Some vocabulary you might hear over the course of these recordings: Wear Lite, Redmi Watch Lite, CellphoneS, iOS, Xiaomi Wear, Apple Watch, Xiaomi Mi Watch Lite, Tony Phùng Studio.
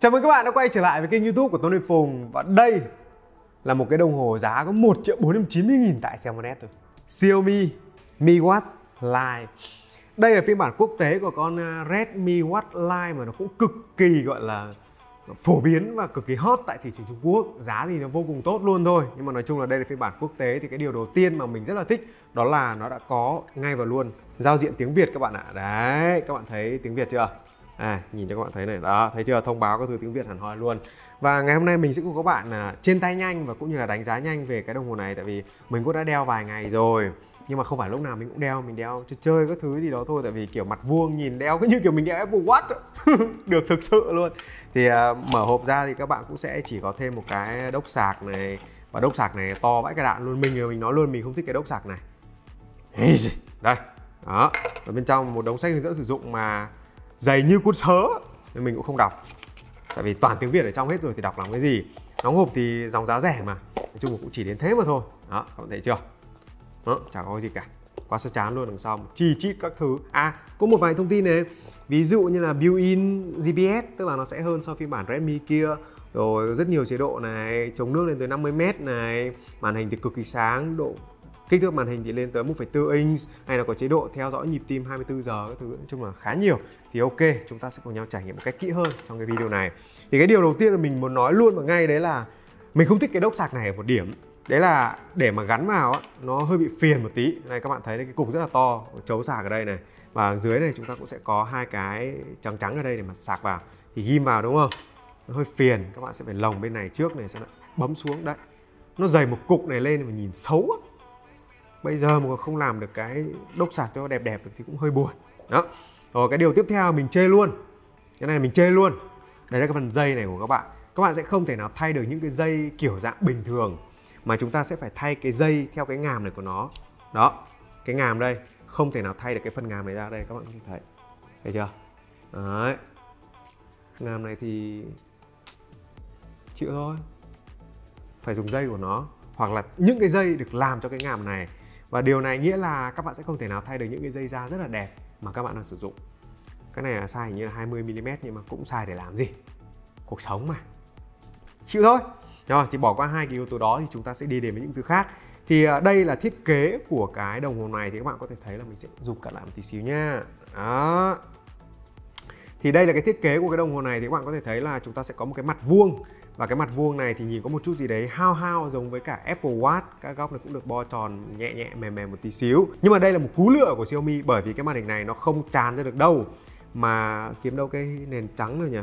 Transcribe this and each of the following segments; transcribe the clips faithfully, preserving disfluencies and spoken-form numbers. Chào mừng các bạn đã quay trở lại với kênh YouTube của Tony Phùng. Và đây là một cái đồng hồ giá có một triệu bốn trăm chín mươi nghìn tại CellphoneS thôi. Xiaomi Mi Watch Lite. Đây là phiên bản quốc tế của con Redmi Watch Lite mà nó cũng cực kỳ gọi là phổ biến và cực kỳ hot tại thị trường Trung Quốc. Giá thì nó vô cùng tốt luôn thôi. Nhưng mà nói chung là đây là phiên bản quốc tế thì cái điều đầu tiên mà mình rất là thích đó là nó đã có ngay và luôn giao diện tiếng Việt các bạn ạ. Đấy, các bạn thấy tiếng Việt chưa? À, nhìn cho các bạn thấy này, đó, thấy chưa, thông báo các thứ tiếng Việt hẳn hoi luôn. Và ngày hôm nay mình sẽ cùng các bạn à, trên tay nhanh và cũng như là đánh giá nhanh về cái đồng hồ này. Tại vì mình cũng đã đeo vài ngày rồi, nhưng mà không phải lúc nào mình cũng đeo, mình đeo chơi chơi các thứ gì đó thôi. Tại vì kiểu mặt vuông nhìn đeo cứ như kiểu mình đeo Apple Watch được thực sự luôn. Thì à, mở hộp ra thì các bạn cũng sẽ chỉ có thêm một cái đốc sạc này. Và đốc sạc này to vãi cả đạn luôn, mình mình nói luôn mình không thích cái đốc sạc này. Đây, đó, ở bên trong một đống sách hướng dẫn sử dụng mà dày như cút sớ nên mình cũng không đọc, tại vì toàn tiếng Việt ở trong hết rồi thì đọc làm cái gì. Đóng hộp thì dòng giá rẻ mà, nói chung là cũng chỉ đến thế mà thôi. Đó, các bạn thấy chưa, đó, chẳng có gì cả, quá sơ chán luôn. Đằng sau chi chít các thứ. À, có một vài thông tin này, ví dụ như là built-in giê pê ét, tức là nó sẽ hơn so với phiên bản Redmi kia. Rồi rất nhiều chế độ này, chống nước lên tới năm mươi mét này, màn hình thì cực kỳ sáng, độ kích thước màn hình thì lên tới một phẩy bốn inch, hay là có chế độ theo dõi nhịp tim hai mươi tư giờ các thứ. Nói chung là khá nhiều. Thì ok, chúng ta sẽ cùng nhau trải nghiệm một cách kỹ hơn trong cái video này. Thì cái điều đầu tiên là mình muốn nói luôn và ngay đấy là mình không thích cái đốc sạc này ở một điểm. Đấy là để mà gắn vào á, nó hơi bị phiền một tí. Này các bạn thấy cái cục rất là to, chấu sạc ở đây này. Và dưới này chúng ta cũng sẽ có hai cái trắng trắng ở đây để mà sạc vào. Thì ghim vào đúng không? Nó hơi phiền, các bạn sẽ phải lồng bên này trước này, sẽ bấm xuống đấy. Nó dày một cục này lên mà nhìn xấu á. Bây giờ mà không làm được cái đốc sạc cho đẹp đẹp được thì cũng hơi buồn. Đó. Rồi cái điều tiếp theo mình chê luôn. Cái này mình chê luôn. Đấy là cái phần dây này của các bạn. Các bạn sẽ không thể nào thay được những cái dây kiểu dạng bình thường, mà chúng ta sẽ phải thay cái dây theo cái ngàm này của nó. Đó. Cái ngàm đây, không thể nào thay được cái phần ngàm này ra đây, các bạn không thấy. Thấy chưa? Đấy. Ngàm này thì chịu thôi. Phải dùng dây của nó, hoặc là những cái dây được làm cho cái ngàm này. Và điều này nghĩa là các bạn sẽ không thể nào thay được những cái dây da rất là đẹp mà các bạn đang sử dụng. Cái này là size hình như là hai mươi mi li mét nhưng mà cũng size để làm gì? Cuộc sống mà. Chịu thôi. Rồi thì bỏ qua hai cái yếu tố đó thì chúng ta sẽ đi đến với những thứ khác. Thì đây là thiết kế của cái đồng hồ này, thì các bạn có thể thấy là mình sẽ zoom cận lại một tí xíu nha. Đó. Thì đây là cái thiết kế của cái đồng hồ này, thì các bạn có thể thấy là chúng ta sẽ có một cái mặt vuông. Và cái mặt vuông này thì nhìn có một chút gì đấy hao hao giống với cả Apple Watch. Các góc này cũng được bo tròn nhẹ nhẹ mềm mềm một tí xíu. Nhưng mà đây là một cú lựa của Xiaomi, bởi vì cái màn hình này nó không tràn ra được đâu. Mà kiếm đâu cái nền trắng rồi nhỉ?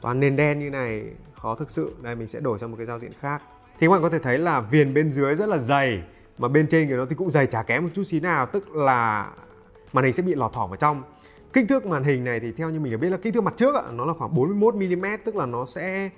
Toàn nền đen như này, khó thực sự. Đây mình sẽ đổi sang một cái giao diện khác. Thì các bạn có thể thấy là viền bên dưới rất là dày, mà bên trên của nó thì cũng dày chả kém một chút xí nào. Tức là màn hình sẽ bị lọt thỏm ở trong. Kích thước màn hình này thì theo như mình đã biết là kích thước mặt trước nó là khoảng bốn mươi mốt mi li mét. Tức là nó sẽ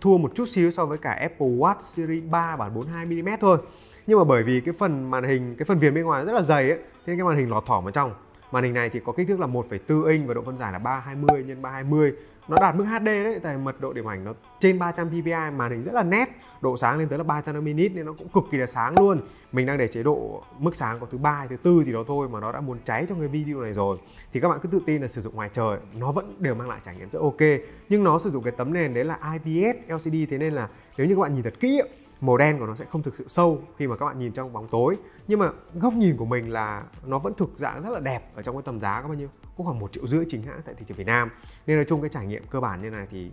thua một chút xíu so với cả Apple Watch Series ba bản bốn mươi hai mi li mét thôi. Nhưng mà bởi vì cái phần màn hình, cái phần viền bên ngoài nó rất là dày ấy, thế nên cái màn hình lọt thỏm ở trong. Màn hình này thì có kích thước là một phẩy bốn inch và độ phân giải là ba trăm hai mươi nhân ba trăm hai mươi. Nó đạt mức hát đê đấy, tại mật độ điểm ảnh nó trên ba trăm p p i, màn hình rất là nét, độ sáng lên tới là ba trăm năm mươi nit nên nó cũng cực kỳ là sáng luôn. Mình đang để chế độ mức sáng có thứ ba, thứ tư gì đó thôi mà nó đã muốn cháy trong cái video này rồi. Thì các bạn cứ tự tin là sử dụng ngoài trời nó vẫn đều mang lại trải nghiệm rất ok. Nhưng nó sử dụng cái tấm nền đấy là i pê ét lờ xê đê, thế nên là nếu như các bạn nhìn thật kỹ màu đen của nó sẽ không thực sự sâu khi mà các bạn nhìn trong bóng tối. Nhưng mà góc nhìn của mình là nó vẫn thực dạng rất là đẹp ở trong cái tầm giá có bao nhiêu, cũng khoảng một triệu rưỡi chính hãng tại thị trường Việt Nam. Nên nói chung cái trải nghiệm cơ bản như này thì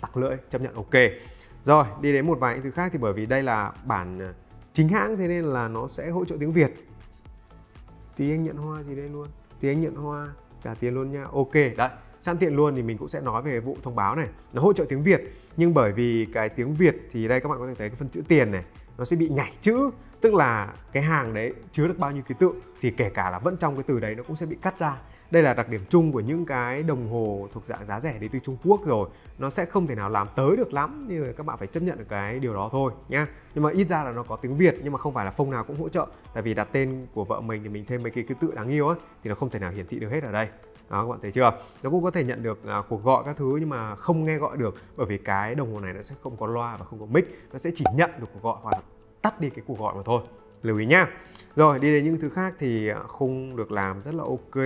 tặc lưỡi chấp nhận ok. Rồi đi đến một vài những thứ khác, thì bởi vì đây là bản chính hãng thế nên là nó sẽ hỗ trợ tiếng Việt. Tí anh nhận hoa gì đây luôn, tí anh nhận hoa trả tiền luôn nha. Ok đấy. Sẵn tiện luôn thì mình cũng sẽ nói về vụ thông báo này. Nó hỗ trợ tiếng Việt, nhưng bởi vì cái tiếng Việt thì đây các bạn có thể thấy cái phần chữ tiền này nó sẽ bị nhảy chữ. Tức là cái hàng đấy chứa được bao nhiêu ký tự thì kể cả là vẫn trong cái từ đấy nó cũng sẽ bị cắt ra. Đây là đặc điểm chung của những cái đồng hồ thuộc dạng giá rẻ đến từ Trung Quốc rồi. Nó sẽ không thể nào làm tới được lắm, nhưng mà các bạn phải chấp nhận được cái điều đó thôi nha. Nhưng mà ít ra là nó có tiếng Việt, nhưng mà không phải là phông nào cũng hỗ trợ. Tại vì đặt tên của vợ mình thì mình thêm mấy cái ký tự đáng yêu ấy, thì nó không thể nào hiển thị được hết ở đây. Đó, các bạn thấy chưa? Nó cũng có thể nhận được à, cuộc gọi các thứ nhưng mà không nghe gọi được, bởi vì cái đồng hồ này nó sẽ không có loa và không có mic, nó sẽ chỉ nhận được cuộc gọi hoặc là tắt đi cái cuộc gọi mà thôi. Lưu ý nhá. Rồi đi đến những thứ khác thì khung được làm rất là ok,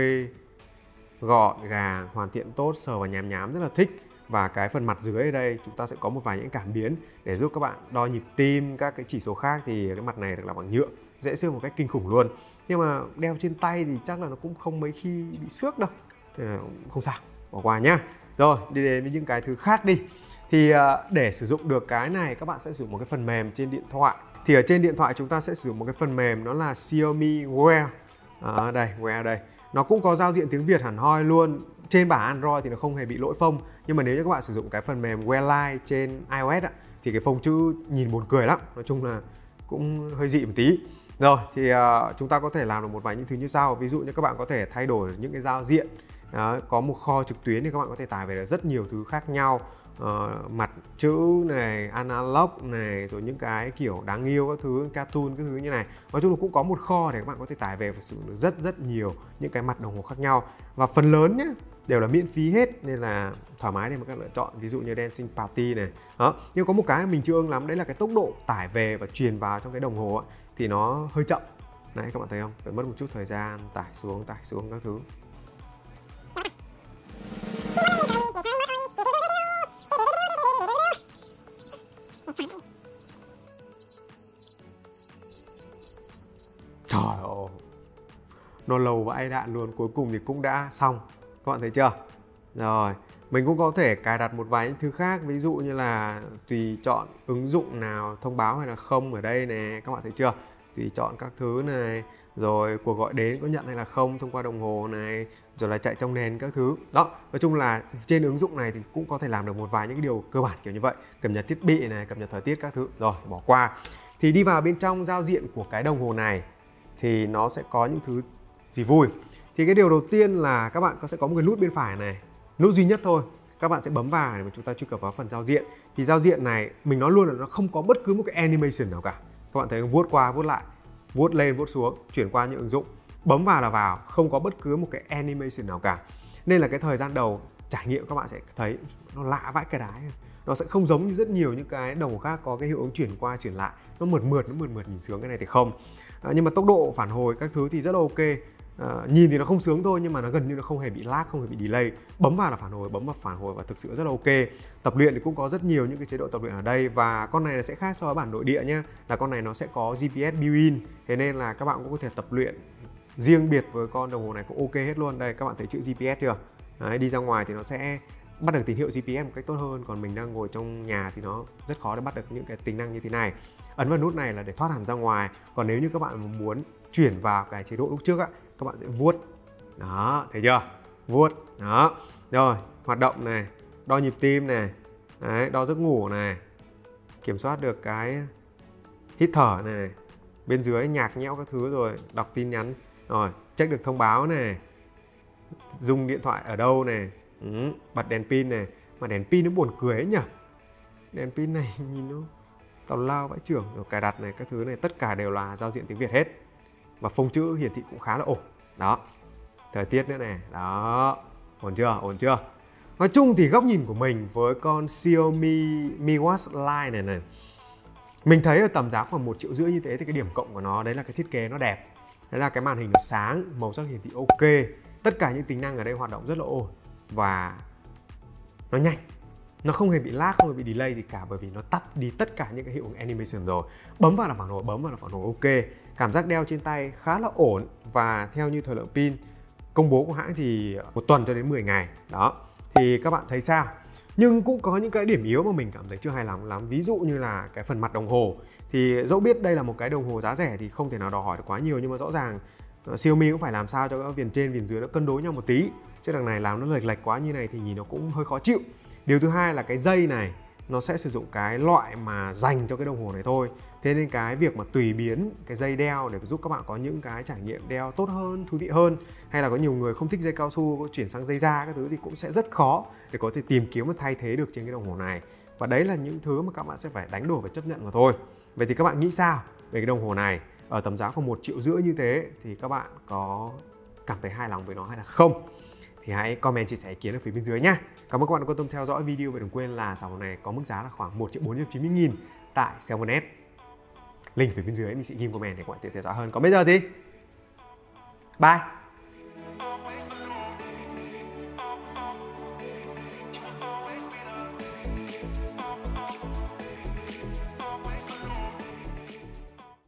gọn gàng, hoàn thiện tốt, sờ và nhám nhám rất là thích. Và cái phần mặt dưới ở đây chúng ta sẽ có một vài những cảm biến để giúp các bạn đo nhịp tim, các cái chỉ số khác. Thì cái mặt này được làm bằng nhựa, dễ xước một cách kinh khủng luôn. Nhưng mà đeo trên tay thì chắc là nó cũng không mấy khi bị xước đâu. Thế là không sao, bỏ qua nhá. Rồi, đi đến với những cái thứ khác đi. Thì để sử dụng được cái này, các bạn sẽ sử dụng một cái phần mềm trên điện thoại. Thì ở trên điện thoại chúng ta sẽ sử dụng một cái phần mềm, nó là Xiaomi Wear. À, đây, Wear đây. Nó cũng có giao diện tiếng Việt hẳn hoi luôn. Trên bản Android thì nó không hề bị lỗi phông. Nhưng mà nếu như các bạn sử dụng cái phần mềm Wear Lite trên iOS á, thì cái phông chữ nhìn buồn cười lắm. Nói chung là cũng hơi dị một tí. Rồi, thì uh, chúng ta có thể làm được một vài những thứ như sau. Ví dụ như các bạn có thể thay đổi những cái giao diện. Đó, có một kho trực tuyến thì các bạn có thể tải về rất nhiều thứ khác nhau. Uh, mặt chữ này, analog này, rồi những cái kiểu đáng yêu các thứ, cartoon các thứ như này. Nói chung là cũng có một kho để các bạn có thể tải về và sử dụng được rất rất nhiều những cái mặt đồng hồ khác nhau. Và phần lớn nhé, đều là miễn phí hết nên là thoải mái để mà các lựa chọn, ví dụ như Dancing Party này. Đó. Nhưng có một cái mình chưa ưng lắm, đấy là cái tốc độ tải về và truyền vào trong cái đồng hồ ấy, thì nó hơi chậm. Đấy các bạn thấy không? Phải mất một chút thời gian tải xuống, tải xuống các thứ. Trời ơi, nó lâu vãi đạn luôn, cuối cùng thì cũng đã xong. Các bạn thấy chưa? Rồi, mình cũng có thể cài đặt một vài những thứ khác. Ví dụ như là tùy chọn ứng dụng nào, thông báo hay là không ở đây nè. Các bạn thấy chưa? Tùy chọn các thứ này. Rồi cuộc gọi đến có nhận hay là không thông qua đồng hồ này. Rồi là chạy trong nền các thứ. Đó, nói chung là trên ứng dụng này thì cũng có thể làm được một vài những điều cơ bản kiểu như vậy. Cập nhật thiết bị này, cập nhật thời tiết các thứ. Rồi, bỏ qua. Thì đi vào bên trong giao diện của cái đồng hồ này thì nó sẽ có những thứ gì vui. Thì cái điều đầu tiên là các bạn sẽ có một cái nút bên phải này, nút duy nhất thôi. Các bạn sẽ bấm vào để mà chúng ta truy cập vào phần giao diện. Thì giao diện này, mình nói luôn là nó không có bất cứ một cái animation nào cả. Các bạn thấy không? Vuốt qua, vuốt lại, vuốt lên, vuốt xuống, chuyển qua những ứng dụng. Bấm vào là vào, không có bất cứ một cái animation nào cả. Nên là cái thời gian đầu trải nghiệm các bạn sẽ thấy nó lạ vãi cái đái. Nó sẽ không giống như rất nhiều những cái đồng hồ khác có cái hiệu ứng chuyển qua chuyển lại. Nó mượt mượt, nó mượt mượt nhìn sướng, cái này thì không. À, nhưng mà tốc độ phản hồi các thứ thì rất là ok. À, nhìn thì nó không sướng thôi nhưng mà nó gần như nó không hề bị lag, không hề bị delay. Bấm vào là phản hồi, bấm vào phản hồi và thực sự rất là ok. Tập luyện thì cũng có rất nhiều những cái chế độ tập luyện ở đây. Và con này sẽ khác so với bản nội địa nhá, là con này nó sẽ có giê pê ét built-in. Thế nên là các bạn cũng có thể tập luyện riêng biệt với con đồng hồ này cũng ok hết luôn. Đây các bạn thấy chữ giê pê ét chưa? Đấy, đi ra ngoài thì nó sẽ bắt được tín hiệu giê pê ét một cách tốt hơn. Còn mình đang ngồi trong nhà thì nó rất khó để bắt được những cái tính năng như thế này. Ấn vào nút này là để thoát hẳn ra ngoài. Còn nếu như các bạn muốn chuyển vào cái chế độ lúc trước á, các bạn sẽ vuốt. Đó, thấy chưa? Vuốt. Đó. Rồi, hoạt động này, đo nhịp tim này, đấy, đo giấc ngủ này, kiểm soát được cái hít thở này, bên dưới nhạc nhẽo các thứ rồi, đọc tin nhắn, rồi, check được thông báo này, dùng điện thoại ở đâu này, ừ, bật đèn pin này, mà đèn pin nó buồn cười ấy nhỉ? Đèn pin này nhìn nó tào lao vãi chưởng, rồi cài đặt này, các thứ này, tất cả đều là giao diện tiếng Việt hết. Và phông chữ hiển thị cũng khá là ổn. Đó. Thời tiết nữa này. Đó. Ổn chưa? Ổn chưa? Nói chung thì góc nhìn của mình với con Xiaomi Mi Watch Lite này này, mình thấy ở tầm giá khoảng một triệu rưỡi như thế thì cái điểm cộng của nó đấy là cái thiết kế nó đẹp. Đấy là cái màn hình nó sáng, màu sắc hiển thị ok. Tất cả những tính năng ở đây hoạt động rất là ổn và nó nhanh. Nó không hề bị lag, không hề bị delay gì cả bởi vì nó tắt đi tất cả những cái hiệu ứng animation rồi. Bấm vào là phản hồi, bấm vào là phản hồi ok. Cảm giác đeo trên tay khá là ổn và theo như thời lượng pin công bố của hãng thì một tuần cho đến mười ngày. Đó, thì các bạn thấy sao? Nhưng cũng có những cái điểm yếu mà mình cảm thấy chưa hài lòng lắm. Ví dụ như là cái phần mặt đồng hồ. Thì dẫu biết đây là một cái đồng hồ giá rẻ thì không thể nào đòi hỏi được quá nhiều, nhưng mà rõ ràng Xiaomi cũng phải làm sao cho các viền trên, viền dưới nó cân đối nhau một tí. Chứ đằng này làm nó lệch lệch quá như này thì nhìn nó cũng hơi khó chịu. Điều thứ hai là cái dây này, nó sẽ sử dụng cái loại mà dành cho cái đồng hồ này thôi. Thế nên cái việc mà tùy biến cái dây đeo để giúp các bạn có những cái trải nghiệm đeo tốt hơn, thú vị hơn, hay là có nhiều người không thích dây cao su chuyển sang dây da các thứ thì cũng sẽ rất khó để có thể tìm kiếm và thay thế được trên cái đồng hồ này. Và đấy là những thứ mà các bạn sẽ phải đánh đổi và chấp nhận mà thôi. Vậy thì các bạn nghĩ sao về cái đồng hồ này? Ở tầm giá khoảng một triệu rưỡi như thế thì các bạn có cảm thấy hài lòng với nó hay là không? Thì hãy comment chia sẻ ý kiến ở phía bên dưới nhé. Cảm ơn các bạn đã quan tâm theo dõi video và đừng quên là sản phẩm này có mức giá là khoảng một triệu bốn trăm chín mươi nghìn tại CellphoneS. Link phía bên dưới mình sẽ ghim comment để các bạn tiện theo dõi hơn. Còn bây giờ thì bye!